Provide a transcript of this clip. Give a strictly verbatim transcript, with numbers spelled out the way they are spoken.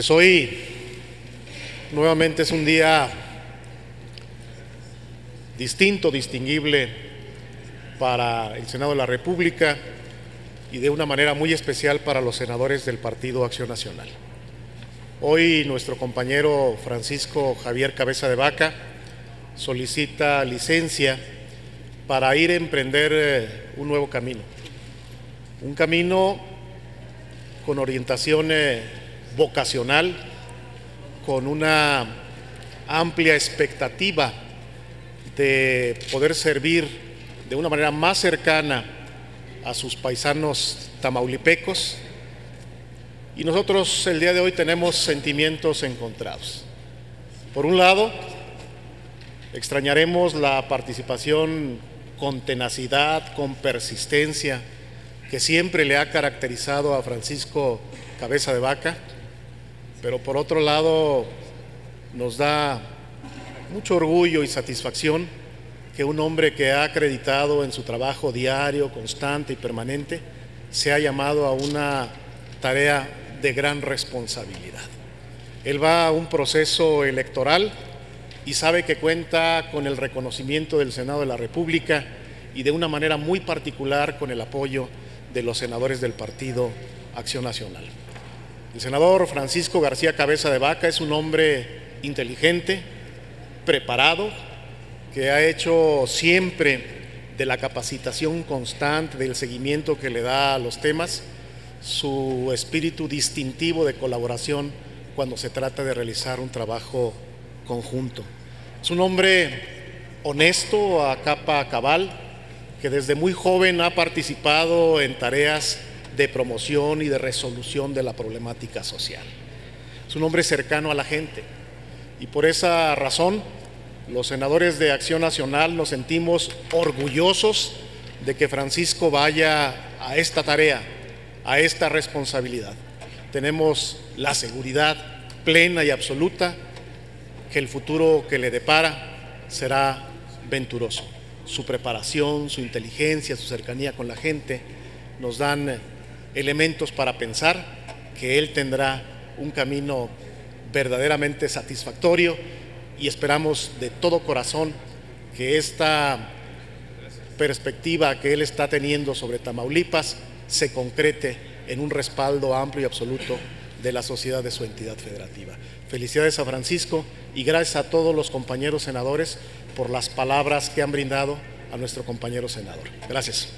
Pues hoy nuevamente es un día distinto, distinguible para el Senado de la República y de una manera muy especial para los senadores del Partido Acción Nacional. Hoy nuestro compañero Francisco Javier Cabeza de Vaca solicita licencia para ir a emprender un nuevo camino, un camino con orientación vocacional, con una amplia expectativa de poder servir de una manera más cercana a sus paisanos tamaulipecos, y nosotros el día de hoy tenemos sentimientos encontrados. Por un lado, extrañaremos la participación con tenacidad, con persistencia, que siempre le ha caracterizado a Francisco Cabeza de Vaca, pero por otro lado nos da mucho orgullo y satisfacción que un hombre que ha acreditado en su trabajo diario, constante y permanente, se ha llamado a una tarea de gran responsabilidad. Él va a un proceso electoral y sabe que cuenta con el reconocimiento del Senado de la República y de una manera muy particular con el apoyo de los senadores del Partido Acción Nacional. El senador Francisco García Cabeza de Vaca es un hombre inteligente, preparado, que ha hecho siempre de la capacitación constante, del seguimiento que le da a los temas, su espíritu distintivo de colaboración cuando se trata de realizar un trabajo conjunto. Es un hombre honesto, a capa cabal, que desde muy joven ha participado en tareas de promoción y de resolución de la problemática social. Es un hombre cercano a la gente y por esa razón los senadores de Acción Nacional nos sentimos orgullosos de que Francisco vaya a esta tarea, a esta responsabilidad. Tenemos la seguridad plena y absoluta que el futuro que le depara será venturoso. Su preparación, su inteligencia, su cercanía con la gente nos dan elementos para pensar que él tendrá un camino verdaderamente satisfactorio y esperamos de todo corazón que esta perspectiva que él está teniendo sobre Tamaulipas se concrete en un respaldo amplio y absoluto de la sociedad de su entidad federativa. Felicidades a Francisco y gracias a todos los compañeros senadores por las palabras que han brindado a nuestro compañero senador. Gracias.